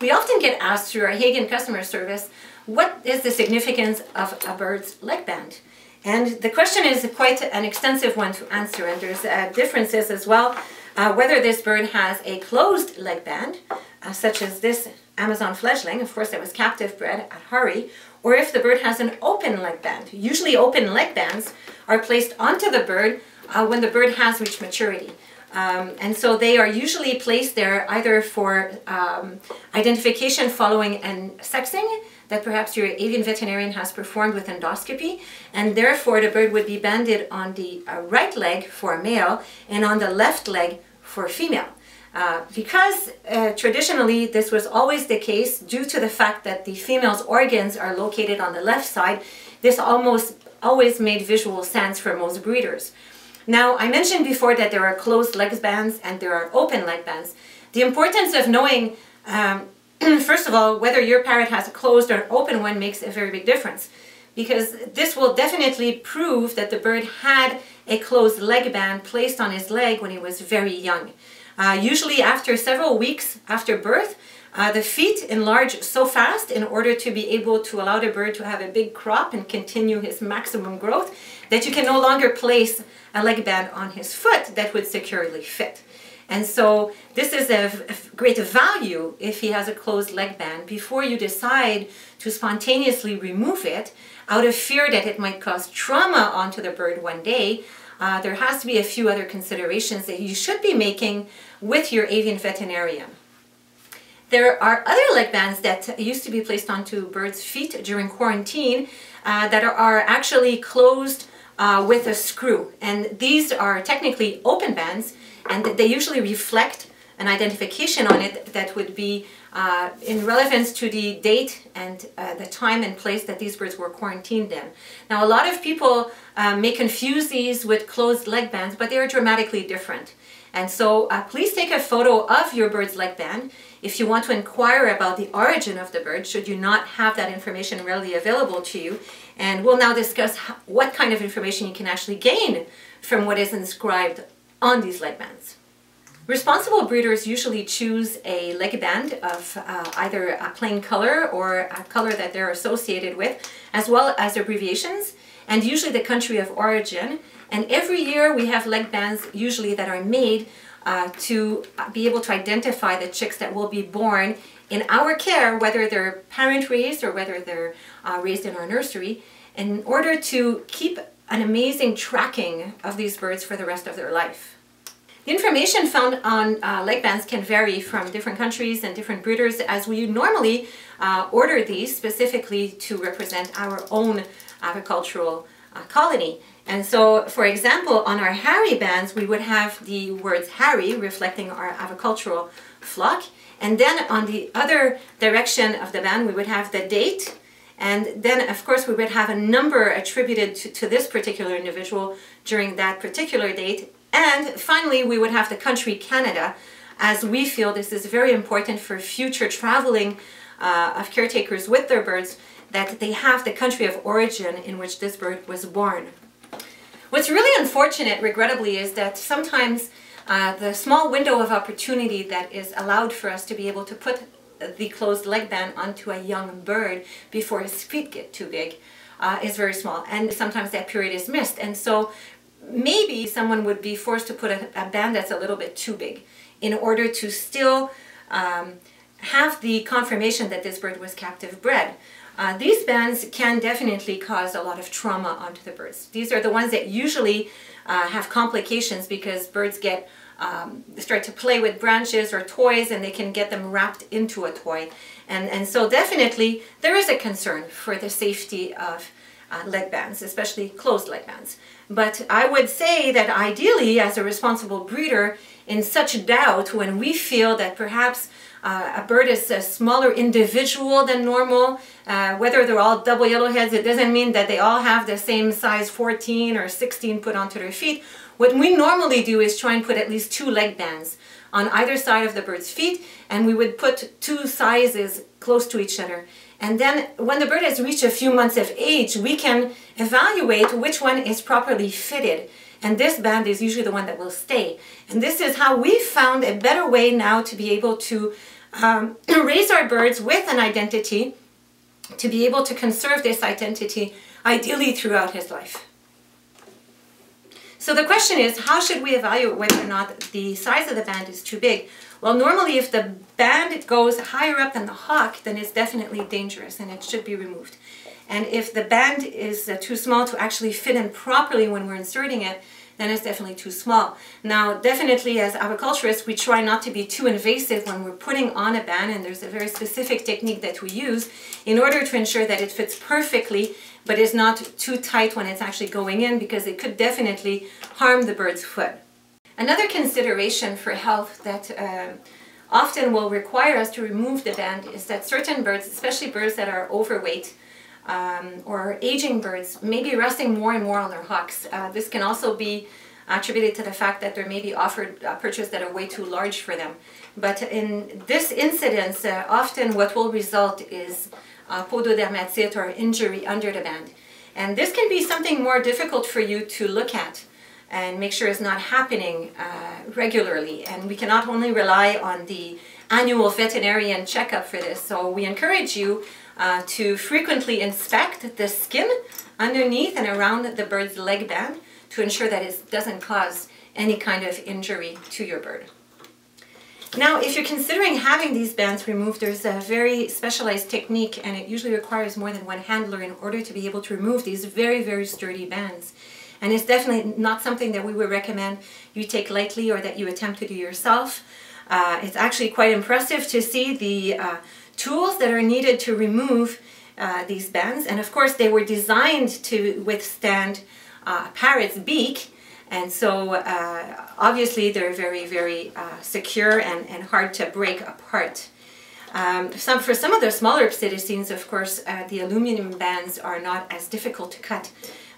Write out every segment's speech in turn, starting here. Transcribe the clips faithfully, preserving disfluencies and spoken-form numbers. We often get asked through our Hagen customer service, what is the significance of a bird's leg band? And the question is quite an extensive one to answer, and there's uh, differences as well, uh, whether this bird has a closed leg band, uh, such as this Amazon fledgling, of course that was captive bred at HARI, or if the bird has an open leg band. Usually open leg bands are placed onto the bird uh, when the bird has reached maturity. Um, and so they are usually placed there either for um, identification following and sexing that perhaps your avian veterinarian has performed with endoscopy, and therefore the bird would be banded on the uh, right leg for male and on the left leg for female. Uh, because uh, traditionally this was always the case due to the fact that the female's organs are located on the left side, this almost always made visual sense for most breeders. Now, I mentioned before that there are closed leg bands and there are open leg bands. The importance of knowing, um, first of all, whether your parrot has a closed or open one makes a very big difference, because this will definitely prove that the bird had a closed leg band placed on his leg when he was very young. Uh, usually after several weeks after birth, uh, the feet enlarge so fast in order to be able to allow the bird to have a big crop and continue his maximum growth that you can no longer place a leg band on his foot that would securely fit. And so this is of great value if he has a closed leg band before you decide to spontaneously remove it out of fear that it might cause trauma onto the bird one day. Uh, there has to be a few other considerations that you should be making with your avian veterinarian. There are other leg bands that used to be placed onto birds' feet during quarantine uh, that are actually closed Uh, with a screw, and these are technically open bands, and they usually reflect an identification on it that would be uh, in relevance to the date and uh, the time and place that these birds were quarantined in. Now, a lot of people uh, may confuse these with closed leg bands, but they are dramatically different. And so uh, please take a photo of your bird's leg band if you want to inquire about the origin of the bird, should you not have that information readily available to you. And we'll now discuss how, what kind of information you can actually gain from what is inscribed on these leg bands. Responsible breeders usually choose a leg band of uh, either a plain color or a color that they're associated with, as well as abbreviations, and usually the country of origin. And every year we have leg bands usually that are made uh, to be able to identify the chicks that will be born in our care, whether they're parent raised or whether they're uh, raised in our nursery, in order to keep an amazing tracking of these birds for the rest of their life. The information found on uh, leg bands can vary from different countries and different breeders, as we normally uh, order these specifically to represent our own agricultural uh, colony. And so, for example, on our HARI bands, we would have the words HARI reflecting our avicultural flock. And then on the other direction of the band, we would have the date. And then, of course, we would have a number attributed to, to this particular individual during that particular date. And finally, we would have the country Canada, as we feel this is very important for future traveling uh, of caretakers with their birds, that they have the country of origin in which this bird was born. What's really unfortunate, regrettably, is that sometimes uh, the small window of opportunity that is allowed for us to be able to put the closed leg band onto a young bird before his feet get too big uh, is very small, and sometimes that period is missed. And so maybe someone would be forced to put a, a band that's a little bit too big in order to still um, have the confirmation that this bird was captive bred. Uh, these bands can definitely cause a lot of trauma onto the birds. These are the ones that usually uh, have complications because birds get um, start to play with branches or toys, and they can get them wrapped into a toy. And, and so definitely there is a concern for the safety of uh, leg bands, especially closed leg bands. But I would say that ideally, as a responsible breeder, in such doubt, when we feel that perhaps Uh, a bird is a smaller individual than normal, uh, whether they're all double yellowheads, it doesn't mean that they all have the same size fourteen or sixteen put onto their feet. What we normally do is try and put at least two leg bands on either side of the bird's feet, and we would put two sizes close to each other. And then when the bird has reached a few months of age, we can evaluate which one is properly fitted. And this band is usually the one that will stay. And this is how we found a better way now to be able to um, raise our birds with an identity to be able to conserve this identity, ideally throughout his life. So the question is, how should we evaluate whether or not the size of the band is too big? Well, normally if the band goes higher up than the hawk, then it's definitely dangerous and it should be removed. And if the band is uh, too small to actually fit in properly when we're inserting it, then it's definitely too small. Now, definitely as aviculturists, we try not to be too invasive when we're putting on a band, and there's a very specific technique that we use in order to ensure that it fits perfectly, but is not too tight when it's actually going in, because it could definitely harm the bird's foot. Another consideration for health that uh, often will require us to remove the band is that certain birds, especially birds that are overweight, Um, or aging birds, may be resting more and more on their hocks. Uh, this can also be attributed to the fact that there may be offered uh, perches that are way too large for them. But in this incidence, uh, often what will result is uh, pododermatitis, or injury under the band. And this can be something more difficult for you to look at and make sure it's not happening uh, regularly. And we cannot only rely on the annual veterinarian checkup for this. So we encourage you Uh, to frequently inspect the skin underneath and around the bird's leg band to ensure that it doesn't cause any kind of injury to your bird. Now, if you're considering having these bands removed, there's a very specialized technique, and it usually requires more than one handler in order to be able to remove these very, very sturdy bands. And it's definitely not something that we would recommend you take lightly or that you attempt to do yourself. Uh, it's actually quite impressive to see the uh, tools that are needed to remove uh, these bands, and of course they were designed to withstand uh, a parrot's beak, and so uh, obviously they're very, very uh, secure and, and hard to break apart. Um, some, for some of the smaller pseudocines, of course, uh, the aluminum bands are not as difficult to cut,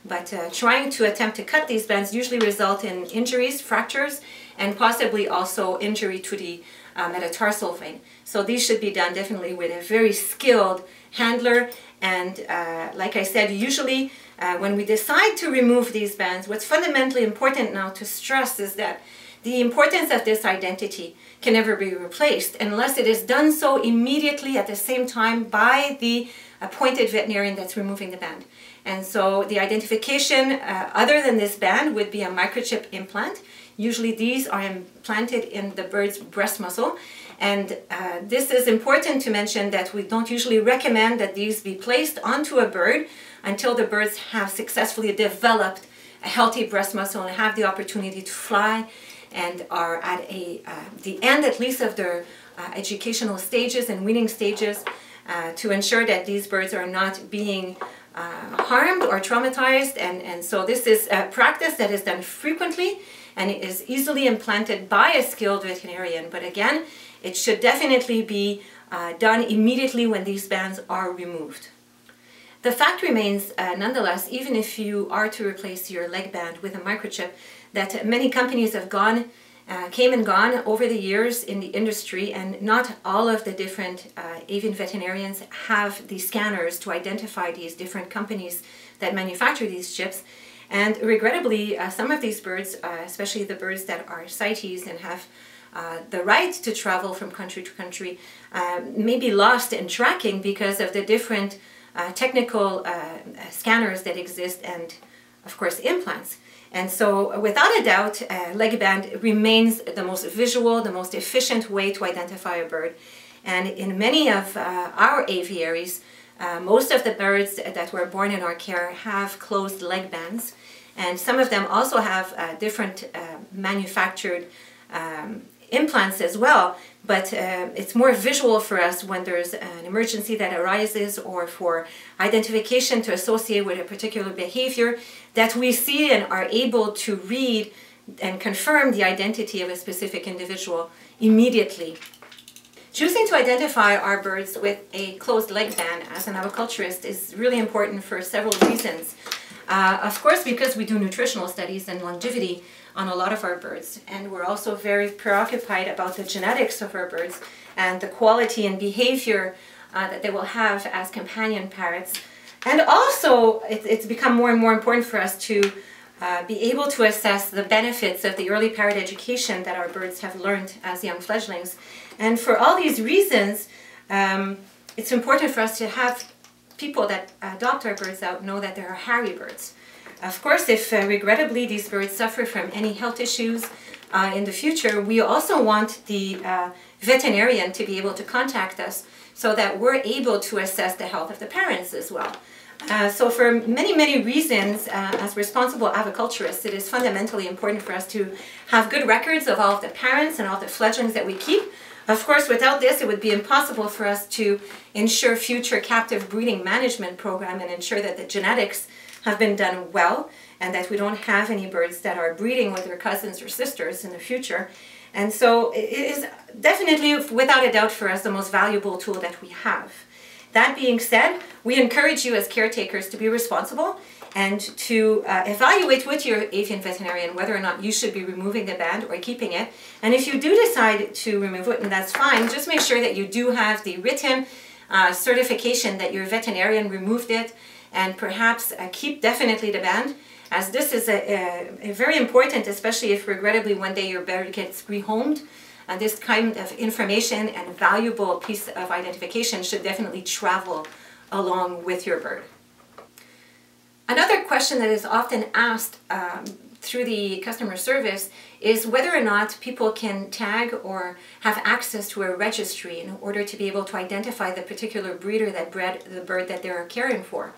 but uh, trying to attempt to cut these bands usually result in injuries, fractures, and possibly also injury to the Uh, metatarsal vein. So these should be done definitely with a very skilled handler, and uh, like I said, usually uh, when we decide to remove these bands, what's fundamentally important now to stress is that the importance of this identity can never be replaced unless it is done so immediately at the same time by the appointed veterinarian that's removing the band. And so the identification uh, other than this band would be a microchip implant. Usually these are implanted in the bird's breast muscle, and uh, this is important to mention that we don't usually recommend that these be placed onto a bird until the birds have successfully developed a healthy breast muscle and have the opportunity to fly and are at a, uh, the end at least of their uh, educational stages and weaning stages, uh, to ensure that these birds are not being uh, harmed or traumatized, and, and so this is a practice that is done frequently, and it is easily implanted by a skilled veterinarian. But again, it should definitely be uh, done immediately when these bands are removed. The fact remains, uh, nonetheless, even if you are to replace your leg band with a microchip, that many companies have gone, uh, came and gone over the years in the industry, and not all of the different uh, avian veterinarians have the scanners to identify these different companies that manufacture these chips. And regrettably, uh, some of these birds, uh, especially the birds that are CITES and have uh, the right to travel from country to country, uh, may be lost in tracking because of the different uh, technical uh, scanners that exist, and of course implants. And so without a doubt, uh, leg band remains the most visual, the most efficient way to identify a bird. And in many of uh, our aviaries, Uh, most of the birds that were born in our care have closed leg bands, and some of them also have uh, different uh, manufactured um, implants as well, but uh, it's more visual for us when there's an emergency that arises, or for identification to associate with a particular behavior that we see and are able to read and confirm the identity of a specific individual immediately. Choosing to identify our birds with a closed leg band as an aviculturist is really important for several reasons. Uh, of course, because we do nutritional studies and longevity on a lot of our birds, and we're also very preoccupied about the genetics of our birds and the quality and behavior uh, that they will have as companion parrots. And also, it, it's become more and more important for us to uh, be able to assess the benefits of the early parrot education that our birds have learned as young fledglings. And for all these reasons, um, it's important for us to have people that adopt our birds out know that there are HARI birds. Of course, if uh, regrettably these birds suffer from any health issues uh, in the future, we also want the uh, veterinarian to be able to contact us so that we're able to assess the health of the parents as well. Uh, so for many, many reasons, uh, as responsible aviculturists, it is fundamentally important for us to have good records of all of the parents and all the fledglings that we keep. Of course, without this, it would be impossible for us to ensure future captive breeding management program and ensure that the genetics have been done well and that we don't have any birds that are breeding with their cousins or sisters in the future. And so it is definitely, without a doubt, for us the most valuable tool that we have. That being said, we encourage you as caretakers to be responsible and to uh, evaluate with your avian veterinarian whether or not you should be removing the band or keeping it. And if you do decide to remove it, and that's fine, just make sure that you do have the written uh, certification that your veterinarian removed it, and perhaps uh, keep definitely the band, as this is a, a, a very important, especially if regrettably one day your bird gets rehomed. Uh, this kind of information and valuable piece of identification should definitely travel along with your bird. Another question that is often asked um, through the customer service is whether or not people can tag or have access to a registry in order to be able to identify the particular breeder that bred the bird that they're caring for.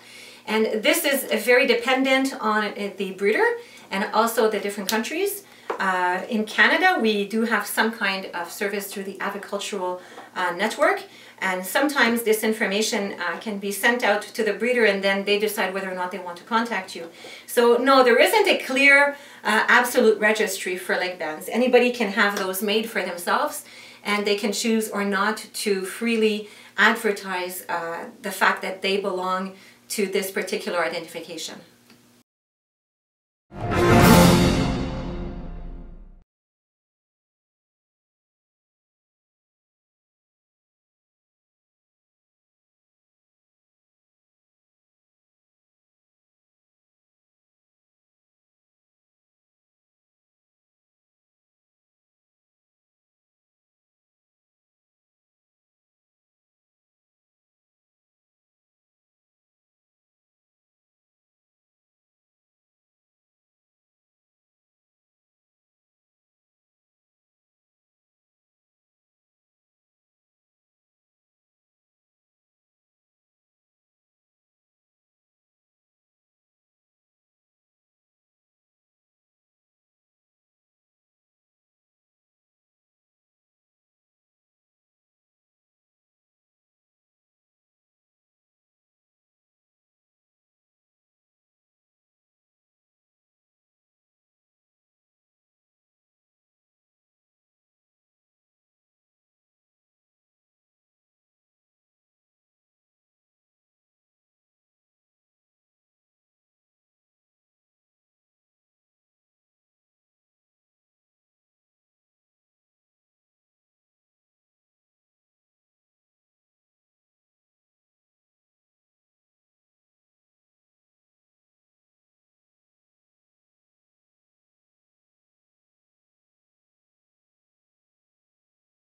And this is very dependent on the breeder and also the different countries. Uh, in Canada, we do have some kind of service through the avicultural uh, network, and sometimes this information uh, can be sent out to the breeder and then they decide whether or not they want to contact you. So no, there isn't a clear uh, absolute registry for leg bands. Anybody can have those made for themselves and they can choose or not to freely advertise uh, the fact that they belong to this particular identification.